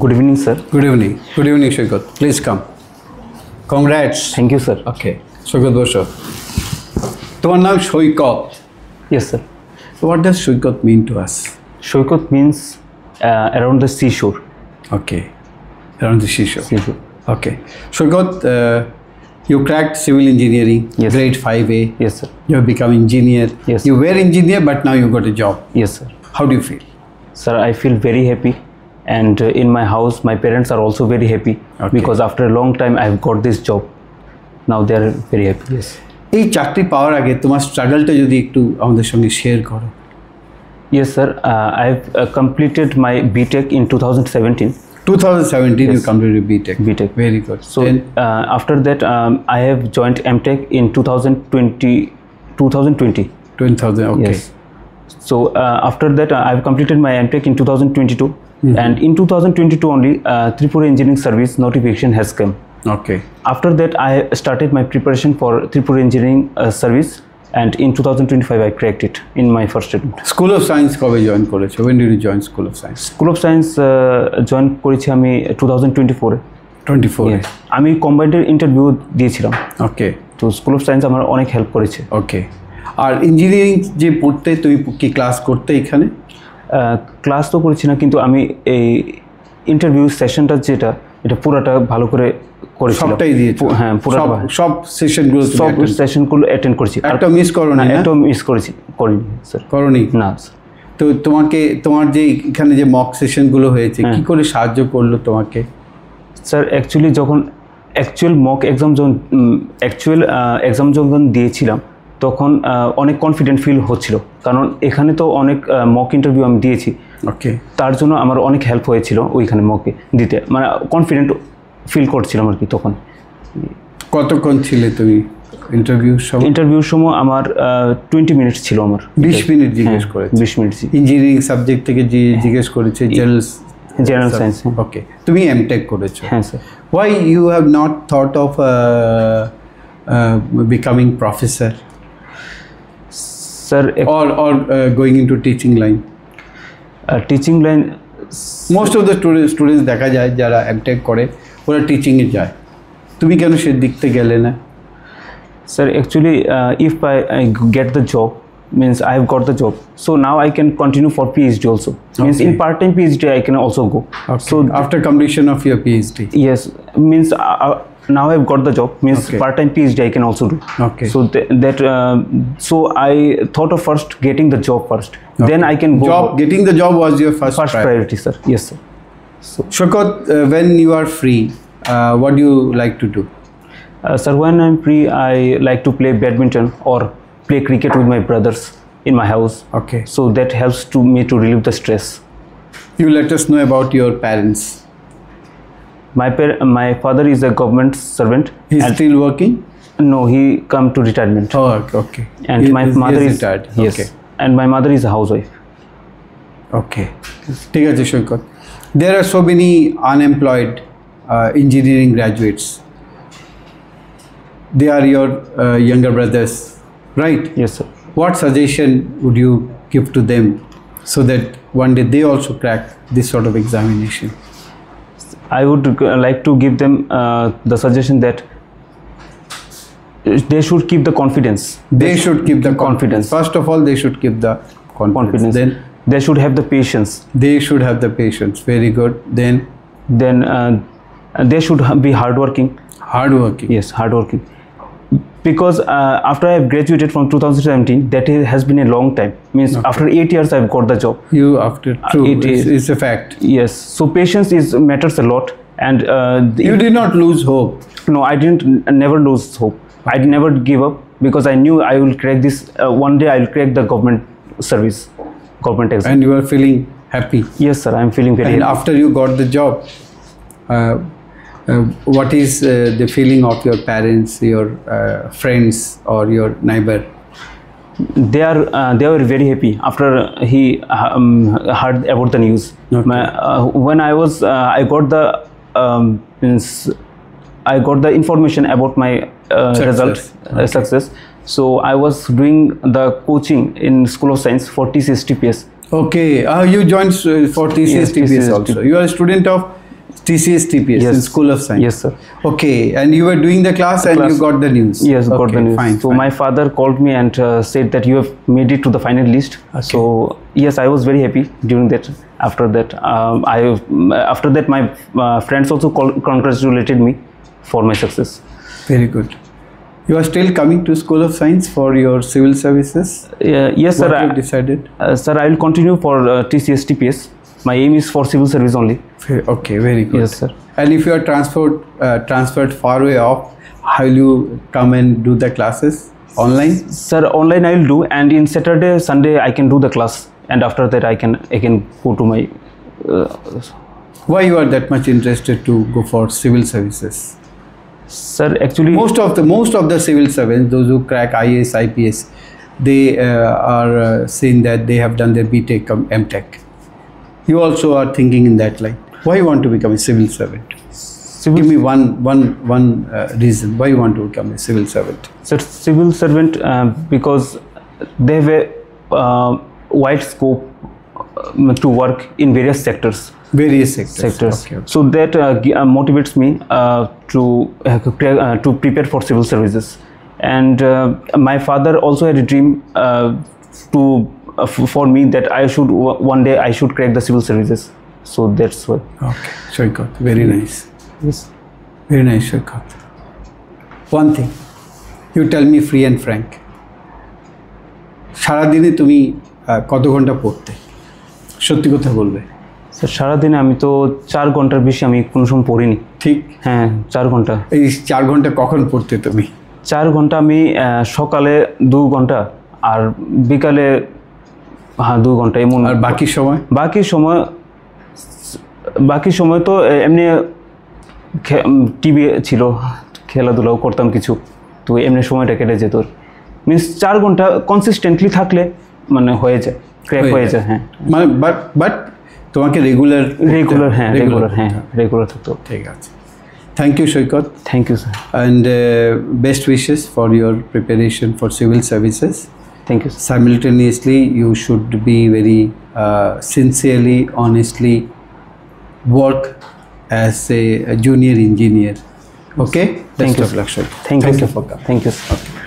Good evening, sir. Good evening. Good evening, Saikat. Please come. Congrats. Thank you, sir. Okay. Saikat Dasha. Your name is Saikat. Yes, sir. So what does Saikat mean to us? Saikat means around the seashore. Okay. Around the seashore. Okay. Saikat, you cracked civil engineering, yes, grade 5A. Yes, sir. You have become engineer. Yes. You were engineer, but now you got a job. Yes, sir. How do you feel? Sir, I feel very happy. And in my house, my parents are also very happy. Okay. Because after a long time, I have got this job. Now they are very happy. Yes. This power again, you must struggle to share. Yes, sir. I have completed my BTech in 2017. 2017, yes. You completed BTech. BTech. Very good. So after that, I have joined MTech in 2020. 2000, okay. Yes. So after that, I have completed my MTech in 2022. Mm-hmm. And in 2022 only, Tripura Engineering Service notification has come. Okay. After that, I started my preparation for Tripura Engineering Service. And in 2025, I cracked it in my first attempt. School of Science कब join college? When did you join School of Science? School of Science join college हमें 2024. 24. Yes. हमें combined interview दिए Chiram. Okay. तो School of Science हमारा अनेक help करे चे. Okay. और engineering जे पढ़ते तो ये class करते इखाने? Class तो करे ची ना किंतु हमें interview session टा जेटा इटा पूरा टा भालो करे সবটাই দিয়েছি। হ্যাঁ পুরো সব সেশনগুলো সব সেশনগুলো অ্যাটেন্ড করেছি। একটা মিস করোনি না? একটা মিস করেছি। করিনি স্যার। করনি না। তো তোমাকে তোমার যে এখানে যে মক সেশনগুলো হয়েছে কি করে সাহায্য করলো তোমাকে? স্যার অ্যাকচুয়ালি যখন অ্যাকচুয়াল মক এক্সাম যখন দিয়েছিলাম তখন অনেক কনফিডেন্ট ফিল হচ্ছিল কারণ এখানে তো অনেক মক ইন্টারভিউ আমি দিয়েছি। ওকে। তার জন্য আমার অনেক হেল্প হয়েছিল ওইখানে মকে দিতে। মানে কনফিডেন্ট ফিল করছিলাম আর কি তখন। কতক্ষণ ছিলে তুমি ইন্টারভিউর সময়? ইন্টারভিউর সময় আমার 20 মিনিট ছিল আমার। 20 মিনিট জিজ্ঞেস করেছে। 20 মিনিট ইঞ্জিনিয়ারিং সাবজেক্ট থেকে জিজ্ঞেস করেছে জেনারেল সায়েন্স। ওকে। তুমি এমটেক করেছো? হ্যাঁ sir. Why you have not thought of becoming professor? Sir or going into teaching line? Teaching line most of the students দেখা যায় যারা এমটেক করে पूरा टीचिंग ही जाए। तुम्ही क्या नुस्खे दिखते गए लेना? Sir, actually, if I get the job, means I have got the job. So now I can continue for PhD also. Okay. Means in part-time PhD I can also go. Okay. So after completion of your PhD. Yes, means now I have got the job. Means okay. Part-time PhD I can also do. Okay. So so I thought of first getting the job first. Okay. Then I can go. Getting the job was your first priority, sir. Yes, sir. So, Saikat, when you are free, what do you like to do? Sir, when I'm free, I like to play badminton or play cricket with my brothers in my house. Okay. So that helps to me to relieve the stress. You let us know about your parents. My father is a government servant. He's still working? No, he come to retirement. Oh, okay. And my mother is retired. Yes. Okay. And my mother is a housewife. Okay. Take a Saikat. There are so many unemployed engineering graduates. They are your younger brothers, right? Yes, sir. What suggestion would you give to them so that one day they also crack this sort of examination? I would like to give them the suggestion that they should keep the confidence. They should keep the confidence. First of all, they should keep the confidence. Then they should have the patience. Very good. Then they should be hardworking. Yes, hardworking. Because after I have graduated from 2017, that has been a long time. Means okay. After 8 years, I have got the job. It's a fact. Yes. So patience matters a lot. And you did not lose hope. No, I didn't. Never lose hope. I never give up because I knew I will crack this. One day I will crack the government service. Government exam. And you are feeling happy? Yes, sir. I am feeling very happy. And after you got the job, what is the feeling of your parents, your friends or your neighbor? They were very happy after he heard about the news. Okay. When I got the information about my result, okay. Success. So I was doing the coaching in School of Science for TCS/TPS. Okay, you joined for TCS/TPS also. You are a student of TCS/TPS, yes. In School of Science. Yes, sir. Okay, and you were doing the class and you got the news. Yes, okay, got the news. Fine, so fine. My father called me and said that you have made it to the final list. Okay. So yes, I was very happy during that. After that, my friends also congratulated me for my success. Very good. You are still coming to School of Science for your civil services? Yes, sir. What have you decided? Sir, I will continue for TCS/TPS. My aim is for civil service only. Okay, very good. Yes, sir. And if you are transferred far away off, how will you come and do the classes? Online? Sir, online I will do, and in Saturday, Sunday I can do the class, and after that I can go to my... Why you are that much interested to go for civil services? Sir, actually most of the civil servants, those who crack IAS, IPS, they are saying that they have done their BTech, MTech. You also are thinking in that line. Why you want to become a civil servant? Give me one reason why you want to become a civil servant. Sir, civil servant because they have a wide scope to work in various sectors. Okay, okay. So that motivates me to prepare for civil services. And my father also had a dream for me that I should one day I should crack the civil services. So that's why. Okay, Saikat, very nice. Yes, very nice, Saikat. One thing, you tell me free and frank. Shara dine tumi koto ghonta porte? Shotti kotha bolbe. Sir, shara dine ami to 4 ghontar beshi ami kono shomoy porini. Thik. Ha, 4 ghonta. Ei 4 ghonta kokhon porte tumi? 4 ghonta ami sokale 2 ghonta ar bikale हाँ 2 घंटा एमोन और बाकी समय तो एमने TV चिलो खेला दुलाओ करता किचु तो एमने समय टकेरे जेतोर मीन्स 4 घंटा कंसिस्टेंटली थाकले मने होए जाए क्रैक होए जाए हैं मने बट तो वहाँ के रेगुलर तो ठीक है. Thank you, Saikat. Thank you, sir. And best wishes for your preparation for civil services. Thank you, sir. Simultaneously, you should be very sincerely, honestly work as a junior engineer. Okay? Thank you, sir. Thank you for coming. Thank you, sir. Okay.